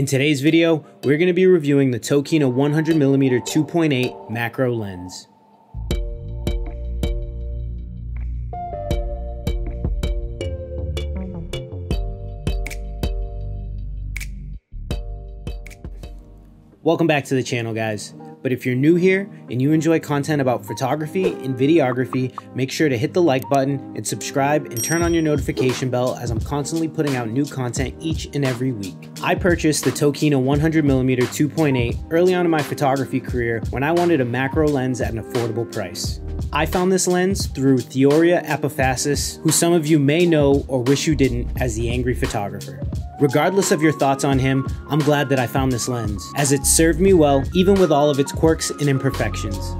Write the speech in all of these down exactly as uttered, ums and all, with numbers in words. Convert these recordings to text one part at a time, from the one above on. In today's video, we're going to be reviewing the Tokina one hundred millimeter two point eight macro lens. Welcome back to the channel, guys. But if you're new here and you enjoy content about photography and videography, make sure to hit the like button and subscribe and turn on your notification bell, as I'm constantly putting out new content each and every week. I purchased the Tokina one hundred millimeter two point eight early on in my photography career when I wanted a macro lens at an affordable price. I found this lens through Theoria Epiphasis, who some of you may know or wish you didn't, as the angry photographer. Regardless of your thoughts on him, I'm glad that I found this lens, as it served me well even with all of its quirks and imperfections.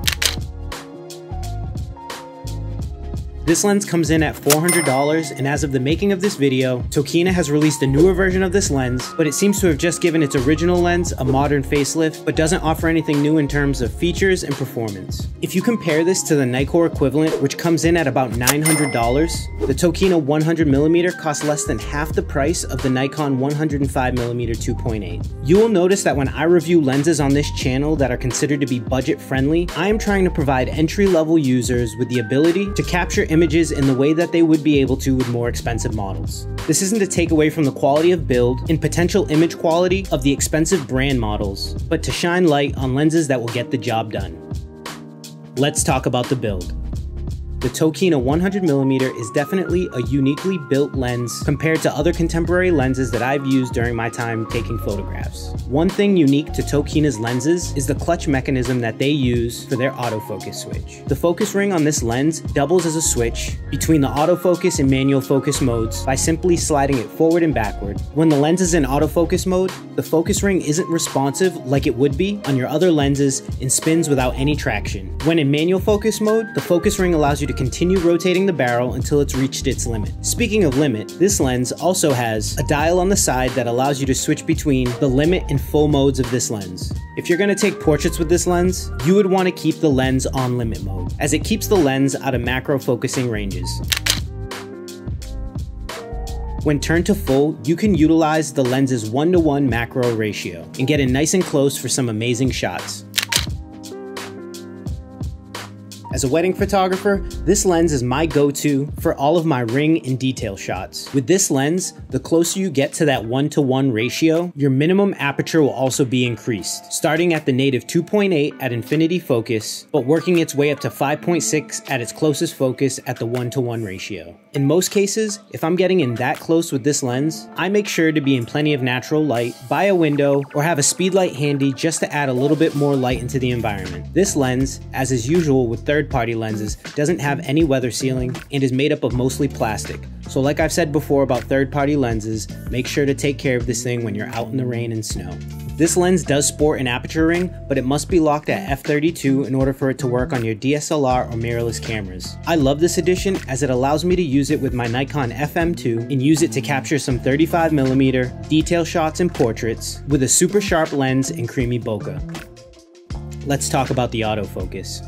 This lens comes in at four hundred dollars, and as of the making of this video, Tokina has released a newer version of this lens, but it seems to have just given its original lens a modern facelift, but doesn't offer anything new in terms of features and performance. If you compare this to the Nikkor equivalent, which comes in at about nine hundred dollars, the Tokina one hundred millimeter costs less than half the price of the Nikon one hundred five millimeter two point eight. You will notice that when I review lenses on this channel that are considered to be budget friendly, I am trying to provide entry-level users with the ability to capture images images in the way that they would be able to with more expensive models. This isn't to take away from the quality of build and potential image quality of the expensive brand models, but to shine light on lenses that will get the job done. Let's talk about the build. The Tokina one hundred millimeter is definitely a uniquely built lens compared to other contemporary lenses that I've used during my time taking photographs. One thing unique to Tokina's lenses is the clutch mechanism that they use for their autofocus switch. The focus ring on this lens doubles as a switch between the autofocus and manual focus modes by simply sliding it forward and backward. When the lens is in autofocus mode, the focus ring isn't responsive like it would be on your other lenses and spins without any traction. When in manual focus mode, the focus ring allows you to to continue rotating the barrel until it's reached its limit. Speaking of limit, this lens also has a dial on the side that allows you to switch between the limit and full modes of this lens. If you're gonna take portraits with this lens, you would wanna keep the lens on limit mode, as it keeps the lens out of macro focusing ranges. When turned to full, you can utilize the lens's one to one macro ratio and get in nice and close for some amazing shots. As a wedding photographer, this lens is my go-to for all of my ring and detail shots. With this lens, the closer you get to that one to one ratio, your minimum aperture will also be increased, starting at the native two point eight at infinity focus, but working its way up to five point six at its closest focus at the one to one ratio. In most cases, if I'm getting in that close with this lens, I make sure to be in plenty of natural light, by a window, or have a speed light handy just to add a little bit more light into the environment. This lens, as is usual with third Third-party lenses, doesn't have any weather sealing and is made up of mostly plastic. So like I've said before about third-party lenses, make sure to take care of this thing when you're out in the rain and snow. This lens does sport an aperture ring, but it must be locked at f thirty-two in order for it to work on your D S L R or mirrorless cameras. I love this edition, as it allows me to use it with my Nikon F M two and use it to capture some thirty-five millimeter detail shots and portraits with a super sharp lens and creamy bokeh. Let's talk about the autofocus.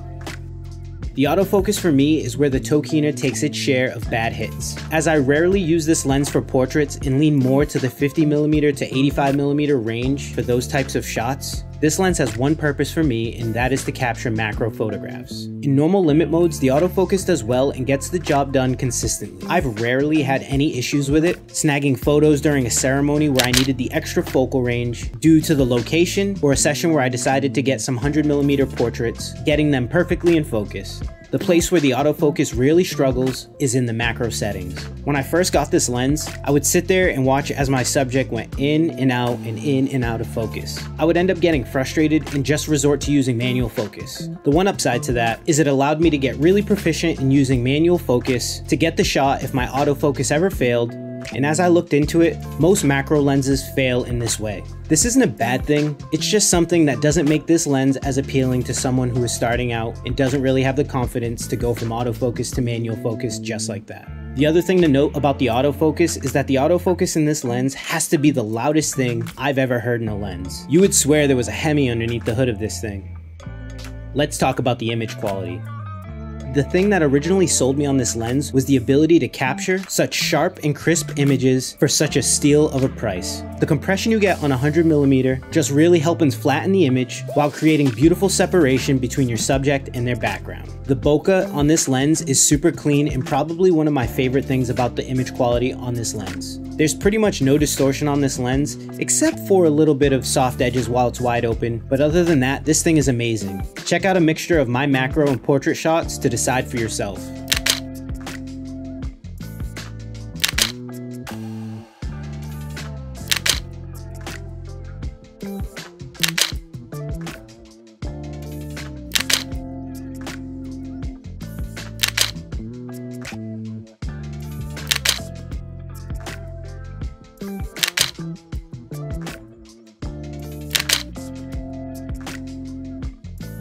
The autofocus for me is where the Tokina takes its share of bad hits, as I rarely use this lens for portraits and lean more to the fifty millimeter to eighty-five millimeter range for those types of shots. This lens has one purpose for me, and that is to capture macro photographs. In normal limit modes, the autofocus does well and gets the job done consistently. I've rarely had any issues with it, snagging photos during a ceremony where I needed the extra focal range due to the location, or a session where I decided to get some one hundred millimeter portraits, getting them perfectly in focus. The place where the autofocus really struggles is in the macro settings. When I first got this lens, I would sit there and watch as my subject went in and out and in and out of focus. I would end up getting frustrated and just resort to using manual focus. The one upside to that is it allowed me to get really proficient in using manual focus to get the shot if my autofocus ever failed. And as I looked into it, most macro lenses fail in this way. This isn't a bad thing, it's just something that doesn't make this lens as appealing to someone who is starting out and doesn't really have the confidence to go from autofocus to manual focus just like that. The other thing to note about the autofocus is that the autofocus in this lens has to be the loudest thing I've ever heard in a lens. You would swear there was a Hemi underneath the hood of this thing. Let's talk about the image quality. The thing that originally sold me on this lens was the ability to capture such sharp and crisp images for such a steal of a price. The compression you get on one hundred millimeter just really helps flatten the image while creating beautiful separation between your subject and their background. The bokeh on this lens is super clean and probably one of my favorite things about the image quality on this lens. There's pretty much no distortion on this lens except for a little bit of soft edges while it's wide open, but other than that, this thing is amazing. Check out a mixture of my macro and portrait shots to decide for yourself.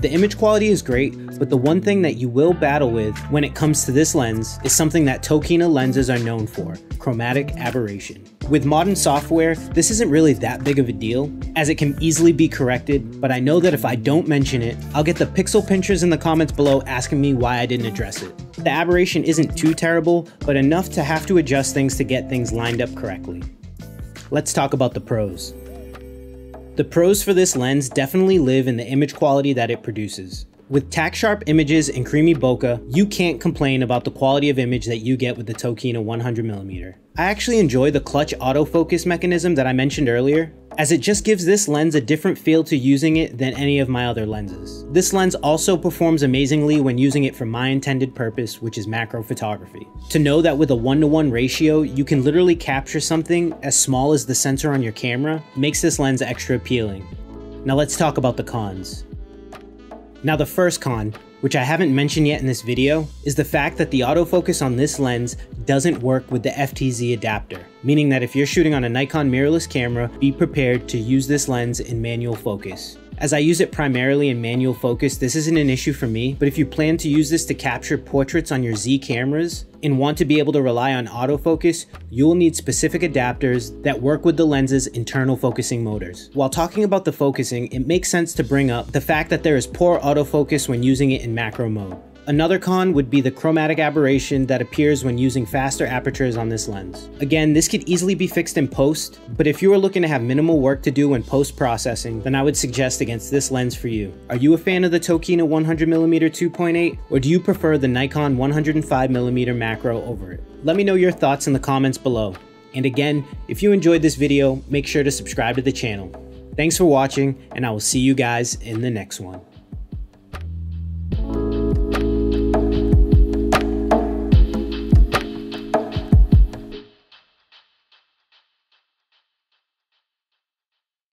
The image quality is great, but the one thing that you will battle with when it comes to this lens is something that Tokina lenses are known for, chromatic aberration. With modern software, this isn't really that big of a deal, as it can easily be corrected, but I know that if I don't mention it, I'll get the pixel pinchers in the comments below asking me why I didn't address it. The aberration isn't too terrible, but enough to have to adjust things to get things lined up correctly. Let's talk about the pros. The pros for this lens definitely live in the image quality that it produces. With tack-sharp images and creamy bokeh, you can't complain about the quality of image that you get with the Tokina one hundred millimeter. I actually enjoy the clutch autofocus mechanism that I mentioned earlier, as it just gives this lens a different feel to using it than any of my other lenses. This lens also performs amazingly when using it for my intended purpose, which is macro photography. To know that with a one to one ratio, you can literally capture something as small as the sensor on your camera makes this lens extra appealing. Now let's talk about the cons. Now the first con, which I haven't mentioned yet in this video, is the fact that the autofocus on this lens doesn't work with the F T Z adapter, meaning that if you're shooting on a Nikon mirrorless camera, be prepared to use this lens in manual focus. As I use it primarily in manual focus, this isn't an issue for me, but if you plan to use this to capture portraits on your Z cameras and want to be able to rely on autofocus, you will need specific adapters that work with the lens's internal focusing motors. While talking about the focusing, it makes sense to bring up the fact that there is poor autofocus when using it in macro mode. Another con would be the chromatic aberration that appears when using faster apertures on this lens. Again, this could easily be fixed in post, but if you are looking to have minimal work to do when post-processing, then I would suggest against this lens for you. Are you a fan of the Tokina one hundred millimeter two point eight, or do you prefer the Nikon one hundred five millimeter macro over it? Let me know your thoughts in the comments below. And again, if you enjoyed this video, make sure to subscribe to the channel. Thanks for watching, and I will see you guys in the next one.